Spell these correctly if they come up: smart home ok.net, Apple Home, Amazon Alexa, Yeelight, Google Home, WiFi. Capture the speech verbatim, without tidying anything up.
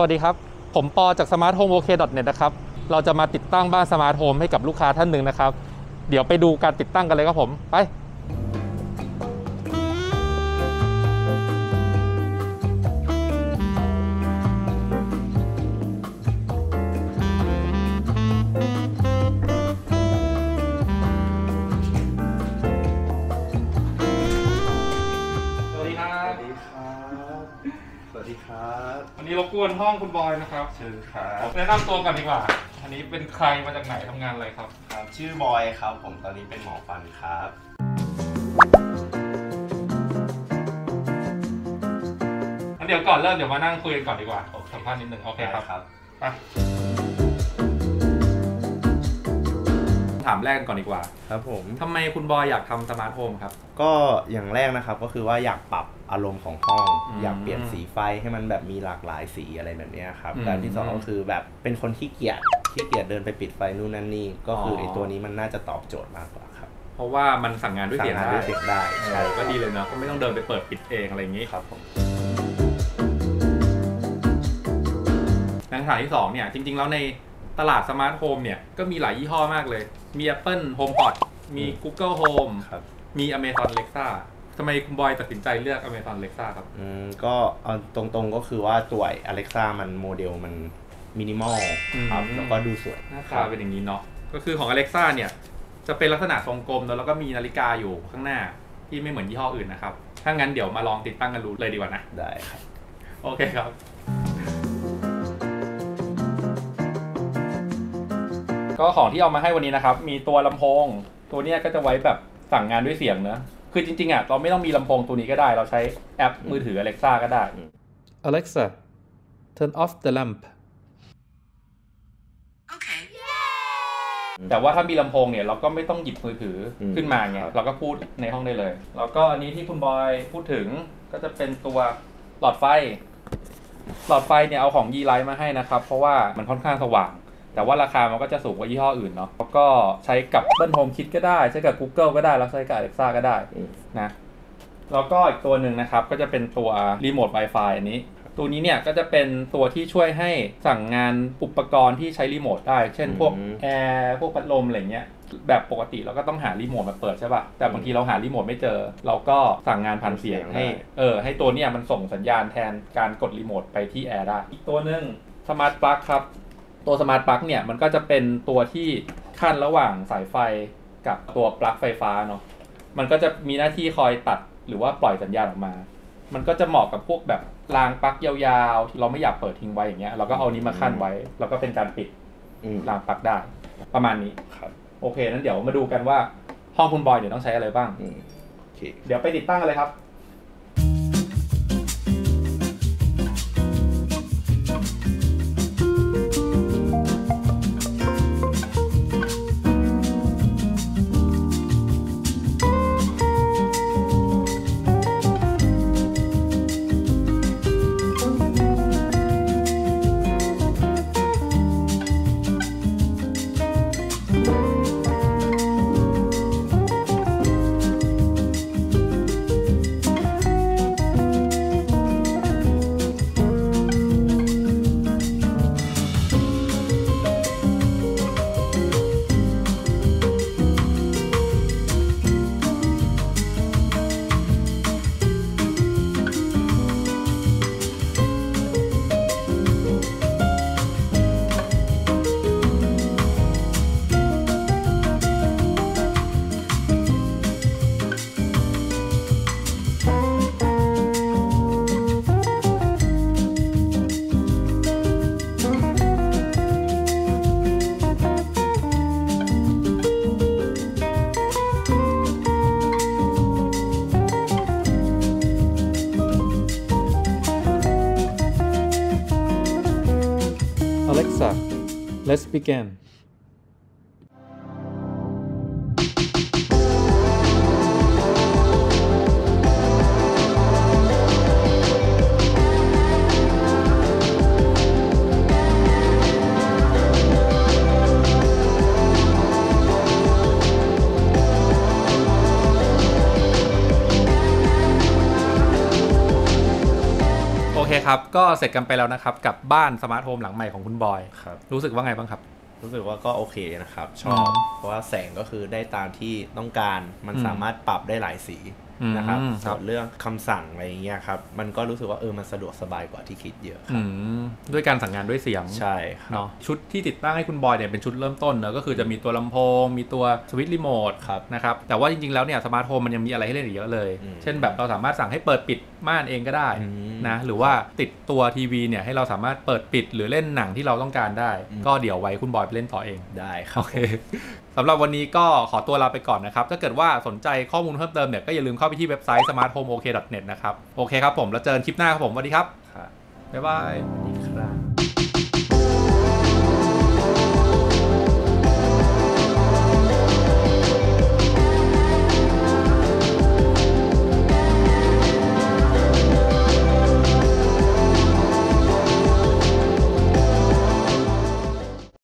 สวัสดีครับผมปอจาก smart home ok.net นะครับเราจะมาติดตั้งบ้าน smart home ให้กับลูกค้าท่านหนึ่งนะครับเดี๋ยวไปดูการติดตั้งกันเลยครับผมไปสวัสดีครับวันนี้รบกวนห้องคุณบอยนะครับเชิญครับแนะนำตัวกันดีกว่าอันนี้เป็นใครมาจากไหนทำงานอะไรครับครับชื่อบอยครับผมตอนนี้เป็นหมอฟันครับงั้นเดี๋ยวก่อนเริ่มเดี๋ยวมานั่งคุยกันก่อนดีกว่าสัมภาษณ์นิดนึงโอเคครับครับถามแรกกันก่อนดีกว่าครับผมทำไมคุณบอยอยากทำสมาร์ทโฮมครับก็อย่างแรกนะครับก็คือว่าอยากปรับอารมณ์ของห้อง อ, อยากเปลี่ยนสีไฟให้มันแบบมีหลากหลายสีอะไรแบบนี้ครับการที่สองก็คือแบบเป็นคนขี้เกียจขี้เกียจเดินไปปิดไฟนู่นนั่นนี่ก็คือไอ้ตัวนี้มันน่าจะตอบโจทย์มากกว่าครับเพราะว่ามันสั่งงานด้วยเสียงได้ใช่ก็ดีเลยนะก็ไม่ต้องเดินไปเปิดปิดเองอะไรอย่างนี้ครับผมในฐานที่สองเนี่ยจริงๆแล้วในตลาดสมาร์ทโฮมเนี่ยก็มีหลายยี่ห้อมากเลยมี Apple Home พอดมี Google Home มี Amazon Alexa ทำไมคุณบอยตัดสินใจเลือก Amazon Alexa ครับอืมก็ตรงๆก็คือว่าตัว Alexa มันโมเดลมันมินิมอลครับแล้วก็ดูสวยหน้าตาเป็นอย่างนี้เนาะก็คือของ Alexa เนี่ยจะเป็นลักษณะทรงกลมแล้วก็มีนาฬิกาอยู่ข้างหน้าที่ไม่เหมือนยี่ห้ออื่นนะครับถ้างั้นเดี๋ยวมาลองติดตั้งกันดูเลยดีกว่านะได้ครับโอเคครับก็ของที่เอามาให้วันนี้นะครับมีตัวลำโพงตัวนี้ก็จะไว้แบบสั่งงานด้วยเสียงนะคือจริงๆอ่ะเราไม่ต้องมีลำโพงตัวนี้ก็ได้เราใช้แอปมือถือ Alexa ก็ได้ Alexa turn off the lamp โอเคแต่ว่าถ้ามีลำโพงเนี่ยเราก็ไม่ต้องหยิบมือถือขึ้นมาไงเราก็พูดในห้องได้เลยแล้วก็อันนี้ที่คุณบอยพูดถึงก็จะเป็นตัวหลอดไฟหลอดไฟเนี่ยเอาของยีไลท์มาให้นะครับเพราะว่ามันค่อนข้างสว่างแต่ว่าราคามันก็จะสูงกว่ายี่ห้ออื่นเนาะแล้วก็ใช้กับ Apple Home คิดก็ได้ใช้กับ Google ก็ได้แล้วใช้กับ Alexa ก็ได้นะแล้วก็อีกตัวหนึ่งนะครับก็จะเป็นตัวรีโมท Wi-Fi อันนี้ตัวนี้เนี่ยก็จะเป็นตัวที่ช่วยให้สั่งงานอุปกรณ์ที่ใช้รีโมทได้เช่นพวกแอร์พวกพัดลมอะไรเงี้ยแบบปกติเราก็ต้องหารีโมทมาเปิดใช่ป่ะแต่บางทีเราหารีโมทไม่เจอเราก็สั่งงานผ่านเสียงให้เออให้ตัวเนี่ยมันส่งสัญญาณแทนการกดรีโมทไปที่แอร์ได้อีกตัวหนึ่งสมาร์ทปลั๊กครับตัวสมาร์ทปลั๊กเนี่ยมันก็จะเป็นตัวที่ขั้นระหว่างสายไฟกับตัวปลั๊กไฟฟ้าเนาะมันก็จะมีหน้าที่คอยตัดหรือว่าปล่อยสัญญาณออกมามันก็จะเหมาะกับพวกแบบรางปลั๊กยาวๆเราไม่อยากเปิดทิ้งไว้อย่างเงี้ยเราก็เอานี้มาขั้นไว้แล้วก็เป็นการปิดรางปลั๊กได้ประมาณนี้ครับโอเคนั้นเดี๋ยวมาดูกันว่าห้องคุณบอยเดี๋ยวต้องใช้อะไรบ้างเดี๋ยวไปติดตั้งกันเลยครับAlexa, let's begin. ครับก็เสร็จกันไปแล้วนะครับกับบ้านสมาร์ทโฮมหลังใหม่ของคุณบอยครับรู้สึกว่าไงบ้างครับรู้สึกว่าก็โอเคนะครับชอบเพราะว่าแสงก็คือได้ตามที่ต้องการมันสามารถปรับได้หลายสีนะครับส่วนเรื่องคำสั่งอะไรอย่างเงี้ยครับมันก็รู้สึกว่าเออมันสะดวกสบายกว่าที่คิดเยอะครับด้วยการสั่งงานด้วยเสียงใช่ครับเนาะชุดที่ติดตั้งให้คุณบอยเนี่ยเป็นชุดเริ่มต้นเนอะก็คือจะมีตัวลำโพงมีตัวสวิตช์รีโมทครับนะครับแต่ว่าจริงๆแล้วเนี่ยสมาร์ทโฮมมันยังมีอะไรให้เล่นอีกเยอะเลยเช่นแบบเราสามารถสั่งให้เปิดปิดม่านเองก็ได้นะหรือว่าติดตัวทีวีเนี่ยให้เราสามารถเปิดปิดหรือเล่นหนังที่เราต้องการได้ก็เดี๋ยวไว้คุณบอยไปเล่นต่อเองได้ครับโอเคสำหรับวันนี้ก็ขอตัวลาไปก่อนนะครับถ้าเกิดว่าสนใจข้อมูลเพิ่มเติมเนี่ยก็อย่าลืมเข้าไปที่เว็บไซต์ smart home ok ดอท เน็ต นะครับโอเคครับผมแล้วเจอกันคลิปหน้าครับผมสวัสดีครับบ๊ายบาย